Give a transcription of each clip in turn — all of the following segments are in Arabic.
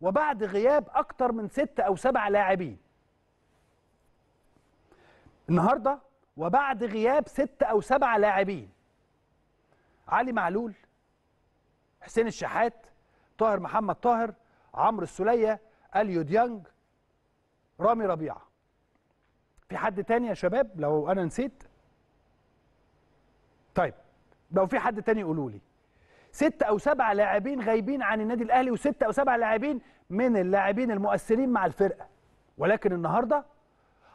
وبعد غياب أكتر من 6 أو 7 لاعبين. النهارده وبعد غياب 6 أو 7 لاعبين، علي معلول، حسين الشحات، طاهر محمد طاهر، عمرو السليه، أليو ديانج، رامي ربيعه. في حد تاني يا شباب لو أنا نسيت؟ طيب لو في حد تاني قولوا لي. 6 أو 7 لاعبين غايبين عن النادي الأهلي، و6 أو 7 لاعبين من اللاعبين المؤثرين مع الفرقة. ولكن النهاردة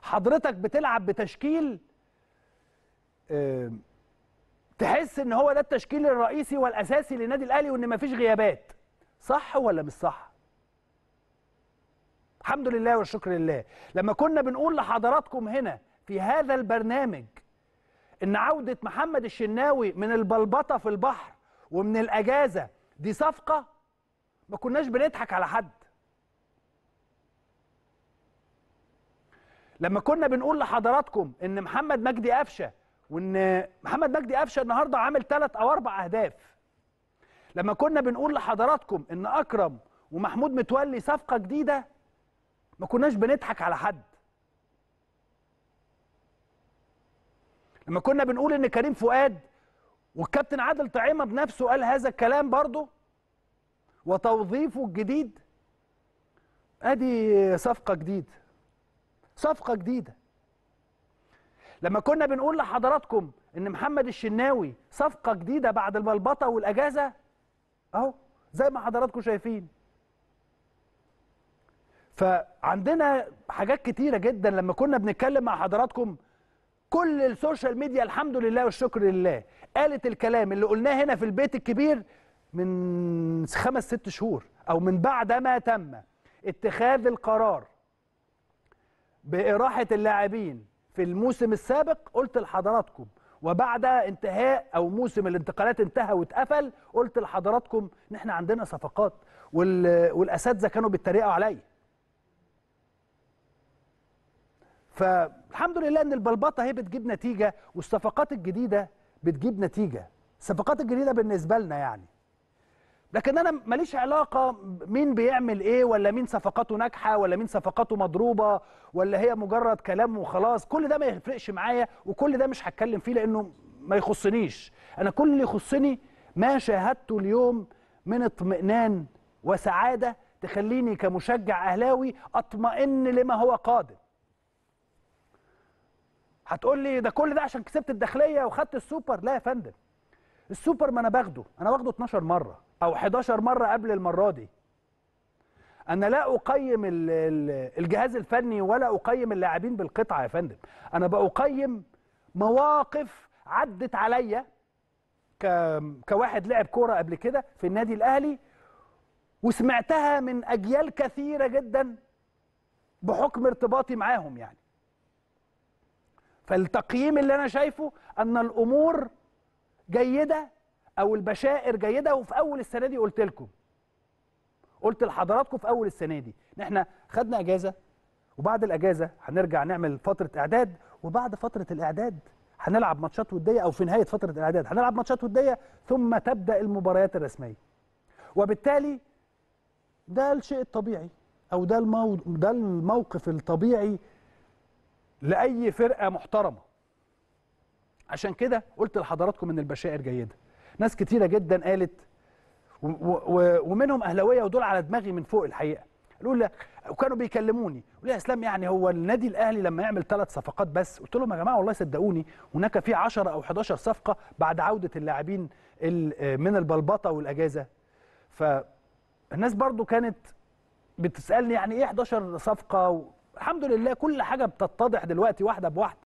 حضرتك بتلعب بتشكيل تحس إن هو ده التشكيل الرئيسي والأساسي للنادي الأهلي، وإن مفيش غيابات. صح ولا مش صح؟ الحمد لله والشكر لله. لما كنا بنقول لحضراتكم هنا في هذا البرنامج إن عودة محمد الشناوي من البلبطة في البحر ومن الأجازة دي صفقة، ما كناش بنضحك على حد. لما كنا بنقول لحضراتكم إن محمد مجدي افشه، وإن محمد مجدي افشه النهاردة عامل 3 أو 4 أهداف. لما كنا بنقول لحضراتكم إن أكرم ومحمود متولي صفقة جديدة، ما كناش بنضحك على حد. لما كنا بنقول إن كريم فؤاد والكابتن عادل طعيمة بنفسه قال هذا الكلام برضه، وتوظيفه الجديد ادي صفقة جديدة، صفقة جديدة. لما كنا بنقول لحضراتكم ان محمد الشناوي صفقة جديدة بعد البلبطة والأجازة، اهو زي ما حضراتكم شايفين. فعندنا حاجات كتيرة جدا لما كنا بنتكلم مع حضراتكم. كل السوشيال ميديا الحمد لله والشكر لله قالت الكلام اللي قلناه هنا في البيت الكبير من 5-6 شهور، أو من بعد ما تم اتخاذ القرار بإراحة اللاعبين في الموسم السابق. قلت لحضراتكم وبعد انتهاء أو موسم الانتقالات انتهى واتقفل، قلت لحضراتكم إن احنا عندنا صفقات، والأساتذة كانوا بيتريقوا عليا. فالحمد لله ان البلبطه هي بتجيب نتيجه، والصفقات الجديده بتجيب نتيجه، الصفقات الجديده بالنسبه لنا يعني. لكن انا ماليش علاقه مين بيعمل ايه، ولا مين صفقاته ناجحه، ولا مين صفقاته مضروبه، ولا هي مجرد كلام وخلاص. كل ده ما يفرقش معايا، وكل ده مش هتكلم فيه لانه ما يخصنيش انا. كل اللي يخصني ما شاهدته اليوم من اطمئنان وسعاده تخليني كمشجع اهلاوي اطمئن لما هو قادم. هتقول لي ده كل ده عشان كسبت الداخليه وخدت السوبر؟ لا يا فندم، السوبر ما انا باخده، انا واخده 12 مره او 11 مره قبل المره دي. انا لا اقيم الجهاز الفني ولا اقيم اللاعبين بالقطعه يا فندم، انا بقيم مواقف عدت عليا كواحد لعب كوره قبل كده في النادي الاهلي، وسمعتها من اجيال كثيره جدا بحكم ارتباطي معاهم يعني. فالتقييم اللي أنا شايفه أن الأمور جيدة، أو البشائر جيدة. وفي أول السنة دي قلت لكم، قلت لحضراتكم في أول السنة دي إن إحنا خدنا أجازة، وبعد الأجازة هنرجع نعمل فترة إعداد، وبعد فترة الإعداد هنلعب ماتشات ودية، أو في نهاية فترة الإعداد هنلعب ماتشات ودية، ثم تبدأ المباريات الرسمية. وبالتالي ده الشيء الطبيعي، أو ده الموقف الطبيعي لأي فرقة محترمة. عشان كده قلت لحضراتكم إن البشائر جيدة. ناس كتيرة جدا قالت، ومنهم أهلاوية، ودول على دماغي من فوق الحقيقة، قالوا لي، وكانوا بيكلموني يقولوا لي يا اسلام يعني هو النادي الأهلي لما يعمل 3 صفقات بس؟ قلت لهم يا جماعة والله صدقوني هناك في 10 أو 11 صفقة بعد عودة اللاعبين من البلبطة والأجازة. فالناس برضو كانت بتسألني يعني إيه 11 صفقة؟ الحمد لله كل حاجة بتتضح دلوقتي واحدة بواحدة.